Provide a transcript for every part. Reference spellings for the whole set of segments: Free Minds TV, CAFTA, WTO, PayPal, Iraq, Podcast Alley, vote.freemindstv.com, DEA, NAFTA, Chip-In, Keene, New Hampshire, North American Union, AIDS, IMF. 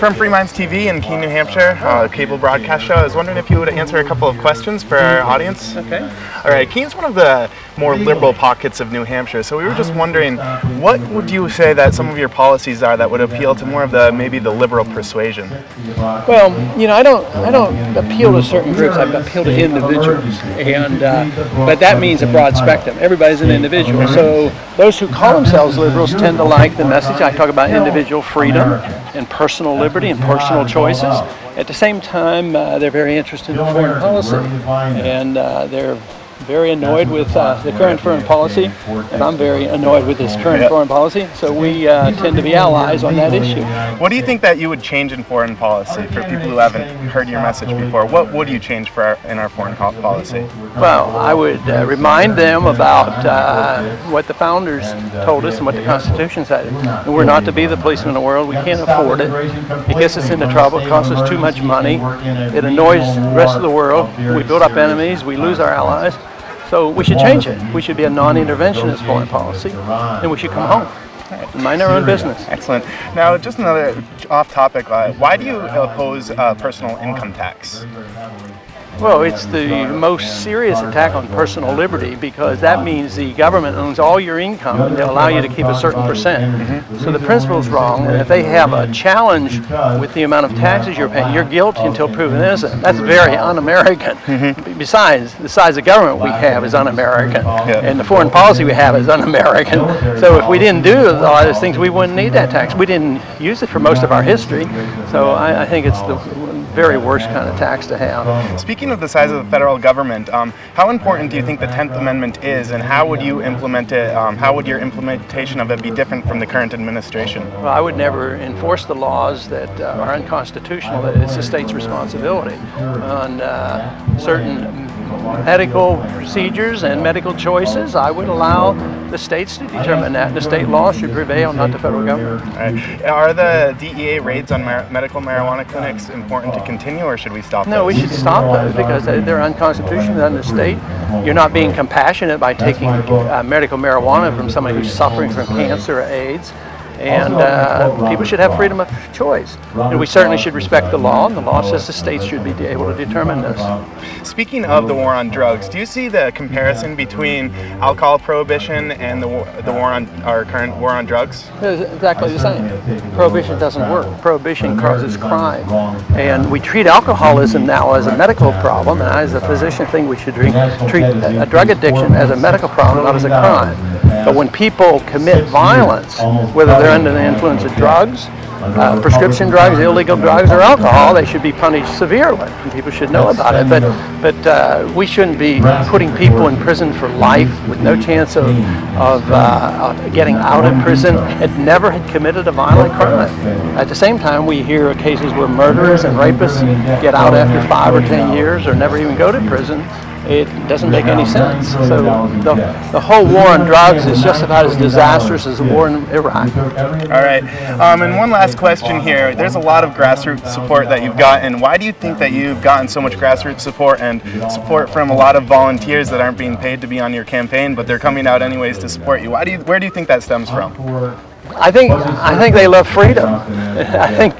from Free Minds TV in Keene, New Hampshire, a cable broadcast show. I was wondering if you would answer a couple of questions for our audience. Okay. All right, Keene's one of the more liberal pockets of New Hampshire, so we were just wondering, what would you say that some of your policies are that would appeal to more of the, maybe the liberal persuasion? Well, you know, I don't appeal to certain groups. I appeal to individuals, and but that means a broad spectrum. Everybody's an individual, so those who call themselves liberals tend to like the message. I talk about individual freedom and personal liberty and personal choices. At the same time, they're very interested in foreign policy, and they're very annoyed with the current foreign policy, and I'm very annoyed with this current foreign policy, so we tend to be allies on that issue. What do you think that you would change in foreign policy for people who haven't heard your message before? What would you change for in our foreign policy? Well, I would remind them about what the founders told us and what the Constitution said. And we're not to be the policeman in the world. We can't afford it. It gets us into trouble. It costs us too much money. It annoys the rest of the world. We build up enemies. We lose our allies. So we should change it. We should be a non-interventionist foreign policy, and we should come home and mind our own business. Excellent. Now, just another off-topic. Why do you oppose personal income tax? Well, it's the most serious attack on personal liberty, because that means the government owns all your income and they'll allow you to keep a certain percent. So the principle's wrong, and if they have a challenge with the amount of taxes you're paying, you're guilty until proven innocent. That's very un-American. Besides, the size of government we have is un-American, and the foreign policy we have is un-American. So if we didn't do a lot of those things, we wouldn't need that tax. We didn't use it for most of our history, so I think it's the very worst kind of tax to have. Speaking of the size of the federal government, how important do you think the 10th Amendment is, and how would you implement it? How would your implementation of it be different from the current administration? Well, I would never enforce the laws that are unconstitutional. It's the state's responsibility on certain medical procedures and medical choices. I would allow the states to determine that. The state law should prevail, not the federal government. All right. Are the DEA raids on medical marijuana clinics important to continue, or should we stop those? No, we should stop those, because they're unconstitutional under the state. You're not being compassionate by taking medical marijuana from somebody who's suffering from cancer or AIDS. And people should have freedom of choice. And we certainly should respect the law, and the law says the states should be able to determine this. Speaking of the war on drugs, do you see the comparison between alcohol prohibition and the war on our current war on drugs? It's exactly the same. Prohibition doesn't work. Prohibition causes crime. And we treat alcoholism now as a medical problem, and I, as a physician, think we should treat a drug addiction as a medical problem, not as a crime. But when people commit violence, whether they're under the influence of drugs, prescription drugs, illegal drugs, or alcohol, they should be punished severely, and people should know about it. But we shouldn't be putting people in prison for life with no chance of getting out of prison and never had committed a violent crime. At the same time, we hear cases where murderers and rapists get out after 5 or 10 years or never even go to prison. It doesn't make any sense. So the whole war on drugs is just about as disastrous as the war in Iraq. All right. And one last question here. There's a lot of grassroots support that you've gotten. Why do you think that you've gotten so much grassroots support and support from a lot of volunteers that aren't being paid to be on your campaign, but they're coming out anyways to support you? Where do you think that stems from? I think they love freedom. I think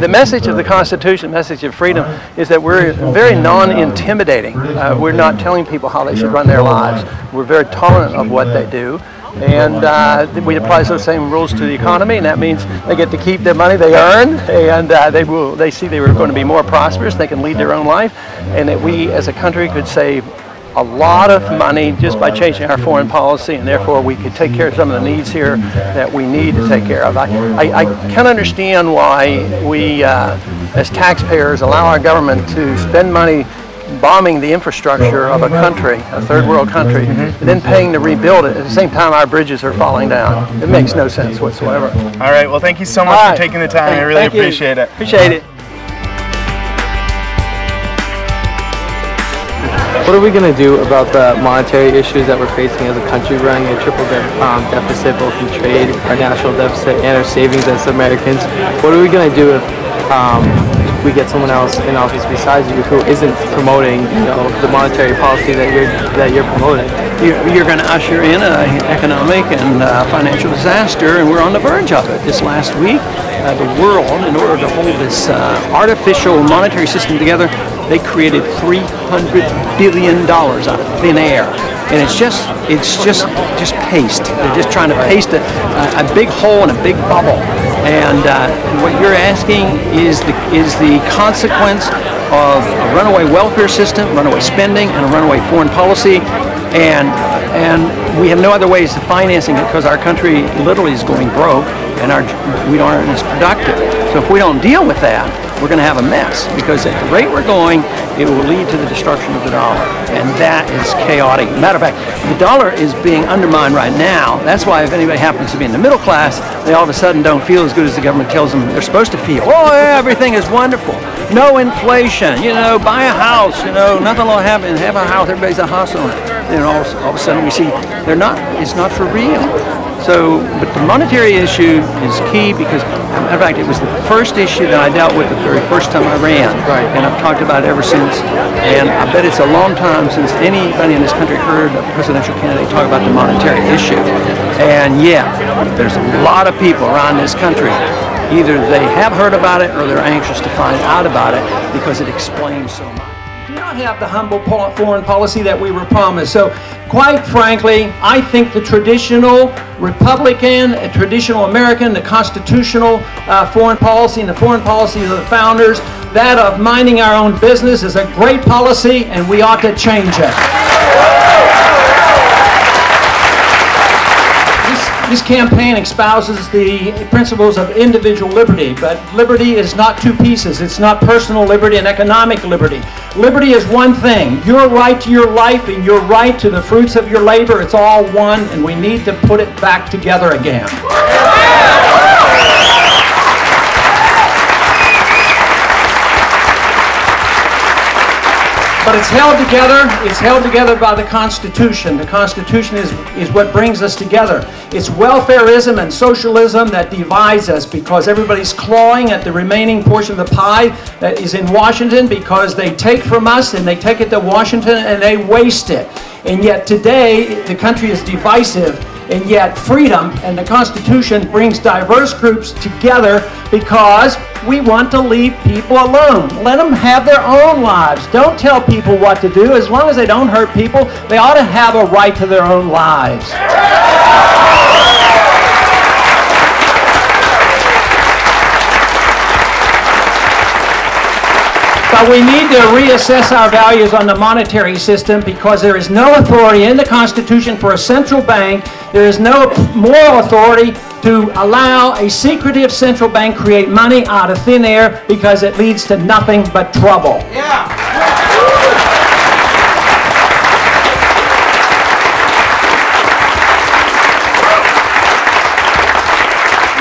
the message of the Constitution, the message of freedom, is that we're very non-intimidating. We're not telling people how they should run their lives. We're very tolerant of what they do. And we apply those same rules to the economy, and that means they get to keep the money they earn, and they see they were going to be more prosperous, they can lead their own life, and that we as a country could save a lot of money just by changing our foreign policy, and therefore we could take care of some of the needs here that we need to take care of. I can understand why we, as taxpayers, allow our government to spend money bombing the infrastructure of a country, a third world country, and then paying to rebuild it. At the same time, our bridges are falling down. It makes no sense whatsoever. All right, well, thank you so much for taking the time. I really appreciate it. Appreciate it. What are we going to do about the monetary issues that we're facing as a country, running a triple deficit both in trade, our national deficit, and our savings as Americans? What are we going to do if we get someone else in office besides you who isn't promoting, you know, the monetary policy that you're promoting. You're going to usher in an economic and financial disaster, and we're on the verge of it. This last week, the world, in order to hold this artificial monetary system together, they created $300 billion out of thin air. And it's just paste. They're just trying to paste a big hole in a big bubble. And what you're asking is the consequence of a runaway welfare system, runaway spending, and a runaway foreign policy. And we have no other ways of financing it because our country literally is going broke, and we aren't as productive. So if we don't deal with that, we're going to have a mess, because at the rate we're going, it will lead to the destruction of the dollar, and that is chaotic. Matter of fact, the dollar is being undermined right now. That's why if anybody happens to be in the middle class, they all of a sudden don't feel as good as the government tells them they're supposed to feel. Oh, yeah, everything is wonderful. No inflation, you know, buy a house, you know, nothing will happen, have a house, everybody's a house owner. Then all of a sudden we see they're not, it's not for real. So, but the monetary issue is key, because, in fact, it was the first issue that I dealt with the very first time I ran, right, and I've talked about it ever since. And I bet it's a long time since anybody in this country heard a presidential candidate talk about the monetary issue. And yet, there's a lot of people around this country, either they have heard about it or they're anxious to find out about it because it explains so much. We do not have the humble foreign policy that we were promised. So, quite frankly, I think the traditional Republican, a traditional American, the constitutional foreign policy and the foreign policy of the founders, that of minding our own business, is a great policy, and we ought to change it. This campaign espouses the principles of individual liberty, but liberty is not two pieces. It's not personal liberty and economic liberty. Liberty is one thing. Your right to your life and your right to the fruits of your labor, it's all one, and we need to put it back together again. But it's held together by the Constitution. The Constitution is what brings us together. It's welfareism and socialism that divides us, because everybody's clawing at the remaining portion of the pie that is in Washington, because they take from us and they take it to Washington and they waste it. And yet today, the country is divisive. And yet freedom and the Constitution brings diverse groups together, because we want to leave people alone. Let them have their own lives. Don't tell people what to do. As long as they don't hurt people, they ought to have a right to their own lives. But we need to reassess our values on the monetary system, because there is no authority in the Constitution for a central bank. There is no moral authority to allow a secretive central bank create money out of thin air, because it leads to nothing but trouble. Yeah.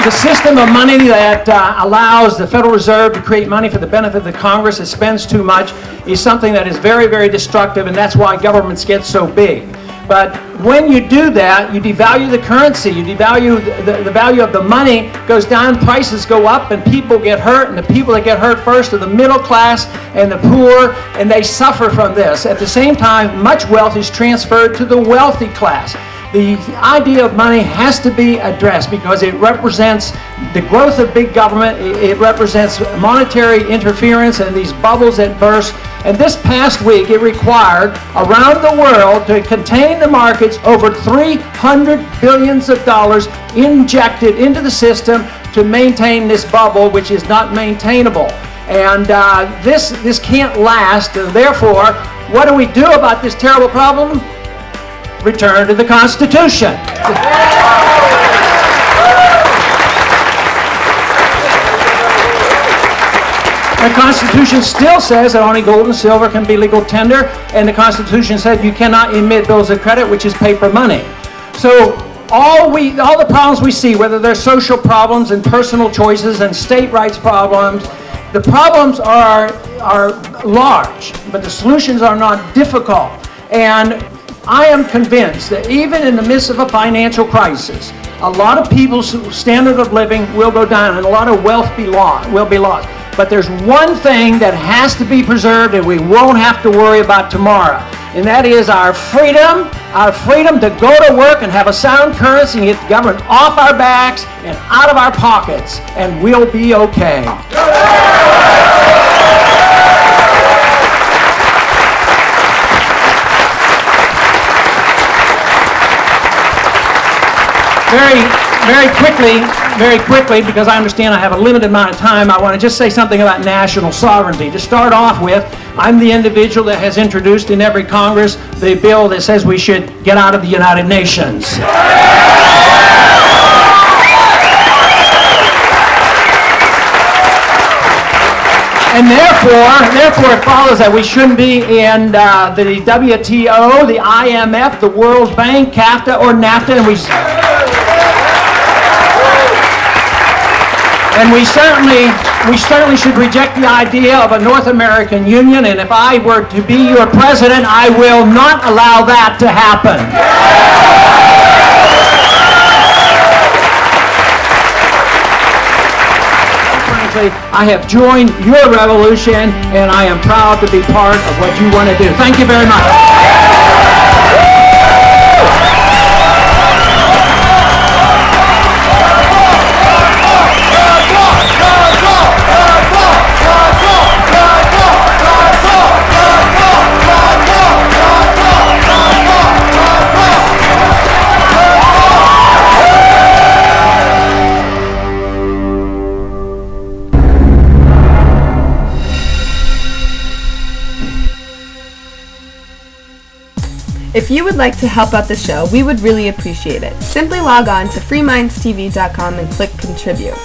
The system of money that allows the Federal Reserve to create money for the benefit of the Congress that spends too much is something that is very, very destructive, and that's why governments get so big. But when you do that, you devalue the currency, you devalue the value of the money, goes down, prices go up, and people get hurt, and the people that get hurt first are the middle class and the poor, and they suffer from this. At the same time, much wealth is transferred to the wealthy class. The idea of money has to be addressed, because it represents the growth of big government, it represents monetary interference and these bubbles that burst. And this past week, it required around the world to contain the markets, over $300 billion injected into the system to maintain this bubble, which is not maintainable. And this can't last. Therefore, what do we do about this terrible problem? Return to the Constitution. The Constitution still says that only gold and silver can be legal tender, and the Constitution said you cannot emit bills of credit, which is paper money. So all the problems we see, whether they're social problems and personal choices and state rights problems, the problems are large, but the solutions are not difficult. And I am convinced that even in the midst of a financial crisis, a lot of people's standard of living will go down, and a lot of wealth will be lost. But there's one thing that has to be preserved and we won't have to worry about tomorrow, and that is our freedom to go to work and have a sound currency and get the government off our backs and out of our pockets, and we'll be okay. Very quickly, because I understand I have a limited amount of time, I want to just say something about national sovereignty. To start off with, I'm the individual that has introduced in every Congress the bill that says we should get out of the United Nations. And therefore it follows that we shouldn't be in the WTO, the IMF, the World Bank, CAFTA, or NAFTA, and we certainly should reject the idea of a North American Union, and if I were to be your president, I will not allow that to happen. Frankly, I have joined your revolution, and I am proud to be part of what you want to do. Thank you very much. If you would like to help out the show, we would really appreciate it. Simply log on to freemindstv.com and click Contribute.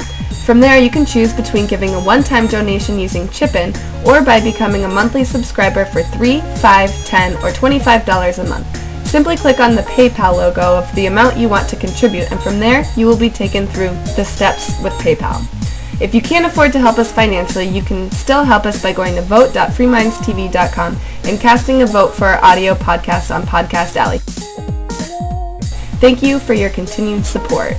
From there, you can choose between giving a one-time donation using Chip-In or by becoming a monthly subscriber for $3, $5, $10, or $25 a month. Simply click on the PayPal logo of the amount you want to contribute, and from there, you will be taken through the steps with PayPal. If you can't afford to help us financially, you can still help us by going to vote.freemindstv.com and casting a vote for our audio podcast on Podcast Alley. Thank you for your continued support.